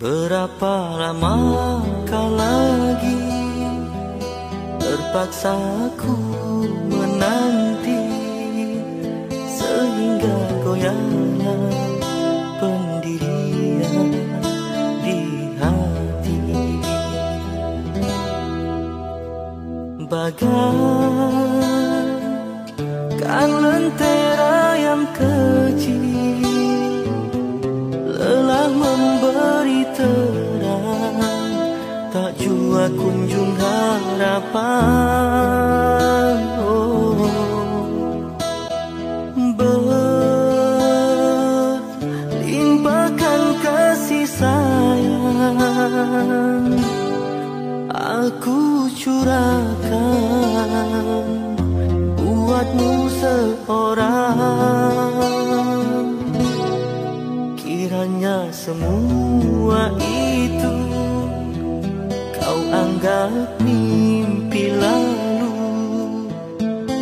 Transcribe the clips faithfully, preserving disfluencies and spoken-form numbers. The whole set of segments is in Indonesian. Berapa lama kau lagi terpaksa aku menanti, sehingga goyahlah pendirian di hati. Bagaikan lentera yang kecil, lelah memberi terang, tak jua kunjung harapan. Oh, berlimpahkan kasih sayang, aku curahkan buatmu seorang. Kiranya semua itu kau anggap mimpi lalu.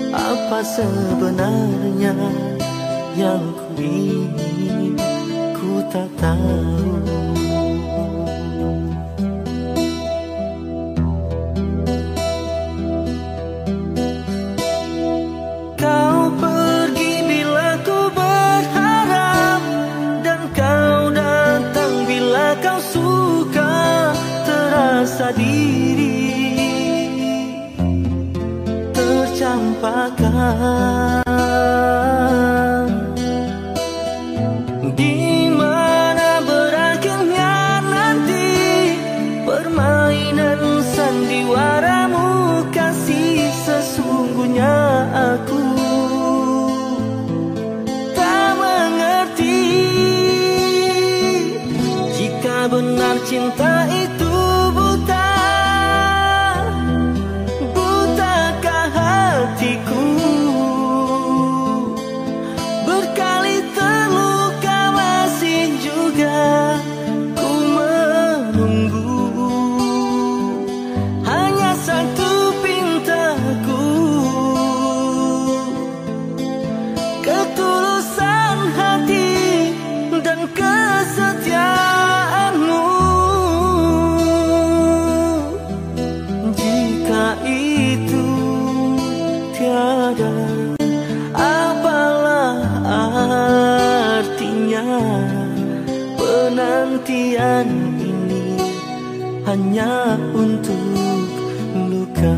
Apa sebenarnya yang ku ingin, ku tak tahu. Kau pergi bila ku berharap, dan kau datang bila kau suka. Terasa diri tercampakkan. Di mana berakhirnya nanti permainan sandiwaramu kasih, sesungguhnya aku tak mengerti. Jika benar cinta itu penantian ini hanya untuk luka.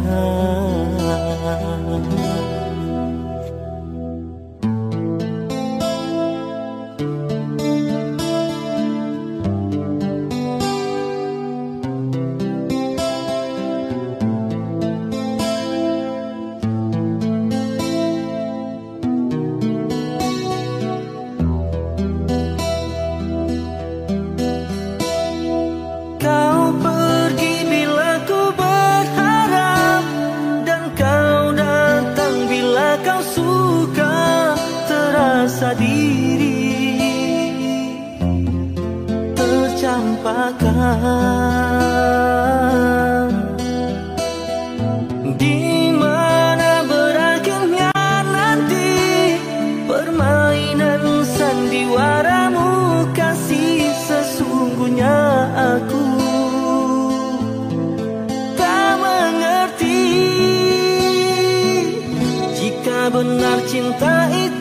Diri tercampakkan. Di mana berakhirnya nanti permainan sandiwaramu kasih, sesungguhnya aku tak mengerti. Jika benar cinta itu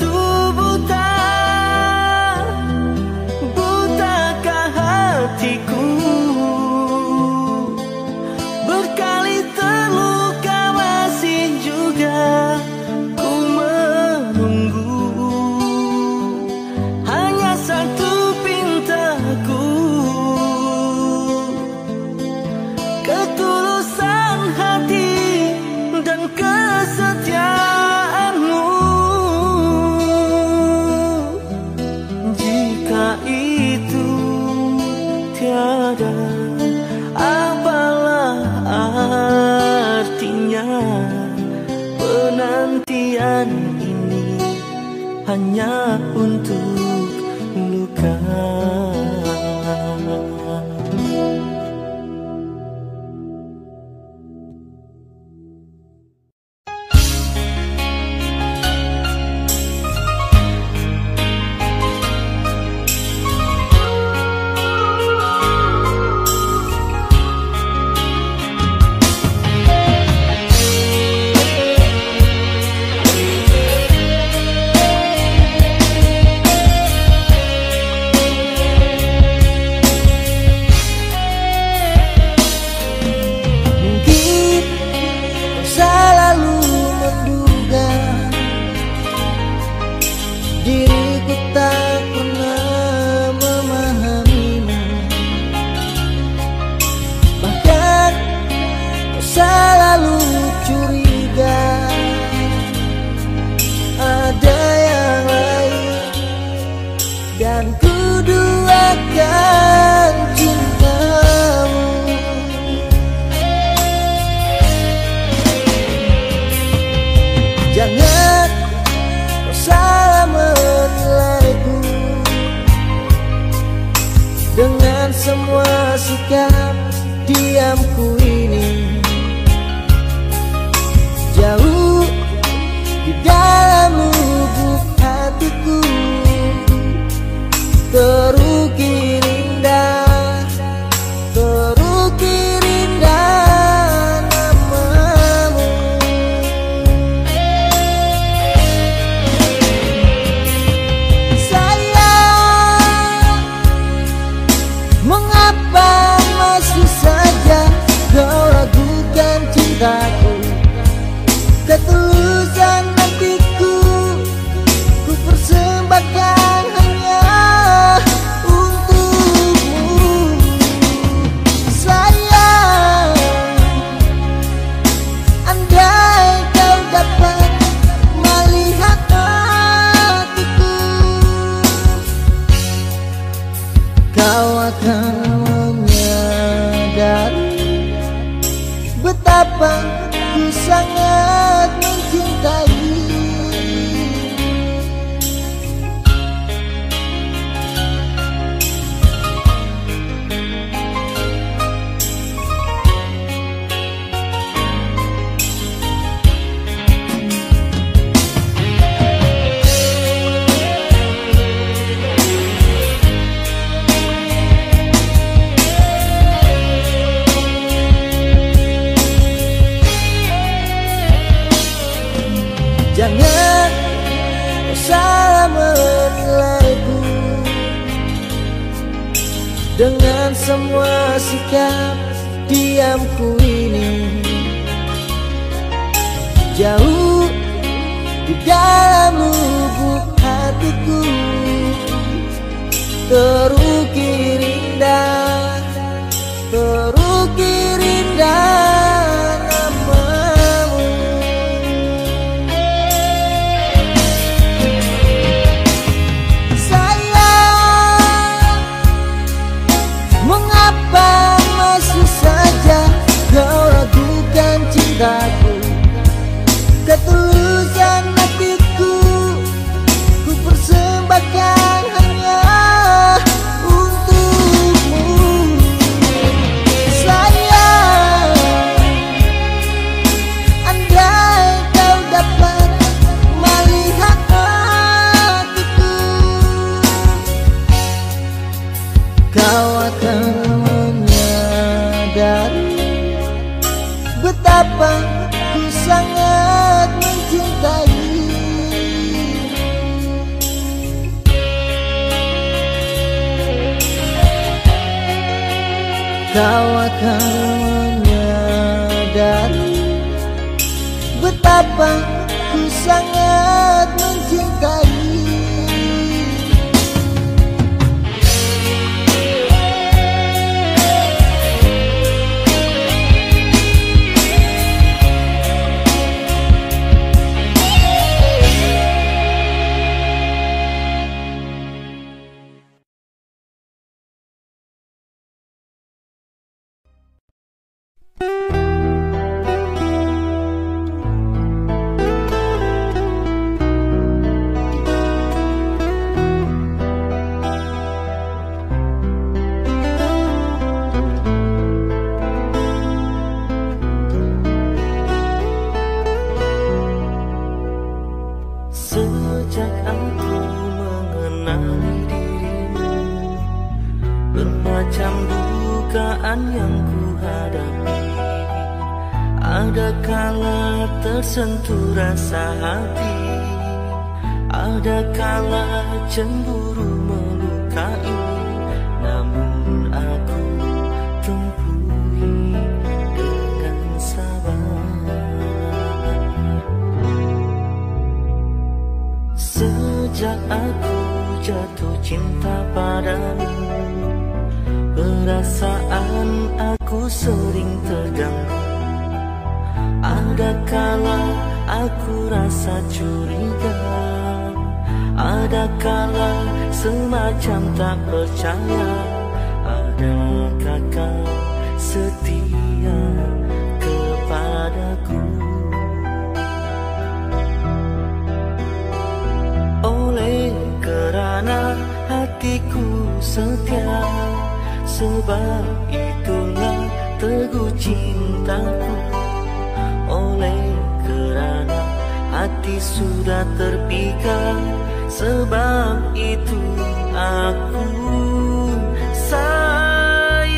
ini hanya untuk luka. dan kuduakan cintamu. Jangan kau salah menilaiku dengan semua sikap diamku ini. Jauh di dalam lubuk hatiku terukir indah, terukir indah namamu. Sayang, mengapa masih saja kau ragukan cintaku, ketulusan hatiku ku persembahkan hanya untukmu. Sayang, andai kau dapat melihat hatiku, kau akan menyadari betapa ku sangat mencintai. Jangan kau salah menilaiku dengan semua sikap diamku ini. Jauh di dalam lubuk hatiku terukir indah, terukir indah. Ketulusan hatiku ku persembahkan hanya untukmu. Sayang, andai kau dapat melihat hatiku, kau akan menyadari betapa sangat mencintai. Kau akan menyadari betapa ku sangat mencintai. Tersentuh rasa hati, ada kala cemburu melukai, namun aku tempuhi dengan sabar. Sejak aku jatuh cinta padamu, perasaan aku sering terganggu. Ada kala aku rasa curiga, Ada kala semacam tak percaya, adakah kau setia kepadaku? Oleh kerana hatiku setia, sebab itulah teguh cintaku. Oleh kerana hati sudah terpikat, sebab itu aku sayang.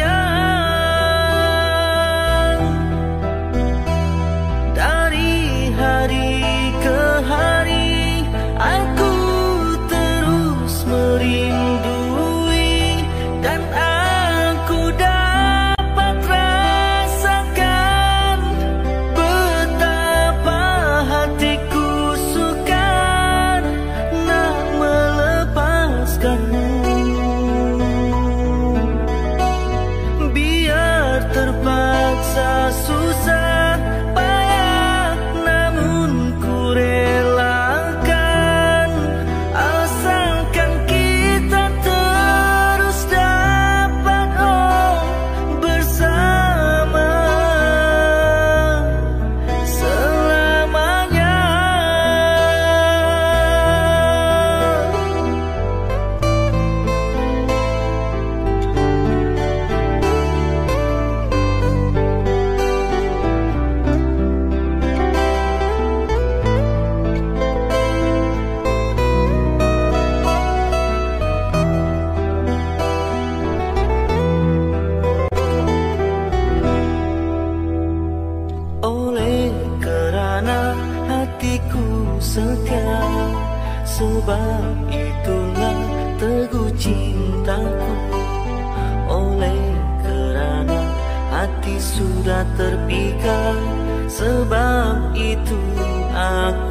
Dari hari ke hari aku terus merindu. Sebab itulah teguh cintaku. Oleh kerana hati sudah terpikat, sebab itu aku